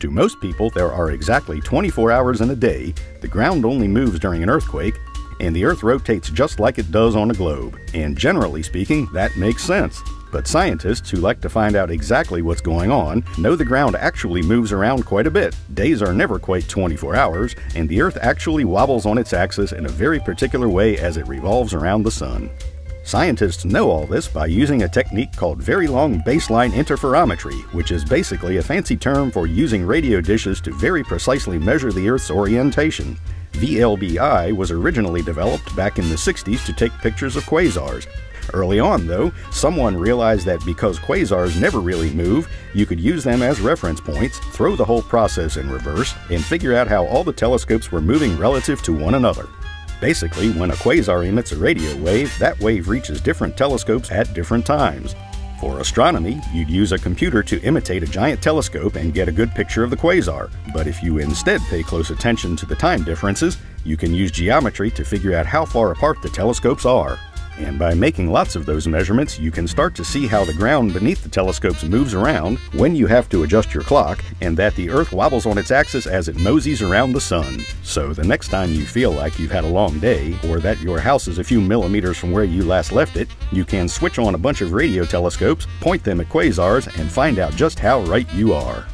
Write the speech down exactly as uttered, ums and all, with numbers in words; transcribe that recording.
To most people, there are exactly twenty-four hours in a day, the ground only moves during an earthquake, and the Earth rotates just like it does on a globe. And generally speaking, that makes sense. But scientists who like to find out exactly what's going on know the ground actually moves around quite a bit. Days are never quite twenty-four hours, and the Earth actually wobbles on its axis in a very particular way as it revolves around the Sun. Scientists know all this by using a technique called very long baseline interferometry, which is basically a fancy term for using radio dishes to very precisely measure the Earth's orientation. V L B I was originally developed back in the sixties to take pictures of quasars. Early on, though, someone realized that because quasars never really move, you could use them as reference points, throw the whole process in reverse, and figure out how all the telescopes were moving relative to one another. Basically, when a quasar emits a radio wave, that wave reaches different telescopes at different times. For astronomy, you'd use a computer to imitate a giant telescope and get a good picture of the quasar. But if you instead pay close attention to the time differences, you can use geometry to figure out how far apart the telescopes are. And by making lots of those measurements, you can start to see how the ground beneath the telescopes moves around, when you have to adjust your clock, and that the Earth wobbles on its axis as it moseys around the Sun. So the next time you feel like you've had a long day, or that your house is a few millimeters from where you last left it, you can switch on a bunch of radio telescopes, point them at quasars, and find out just how right you are.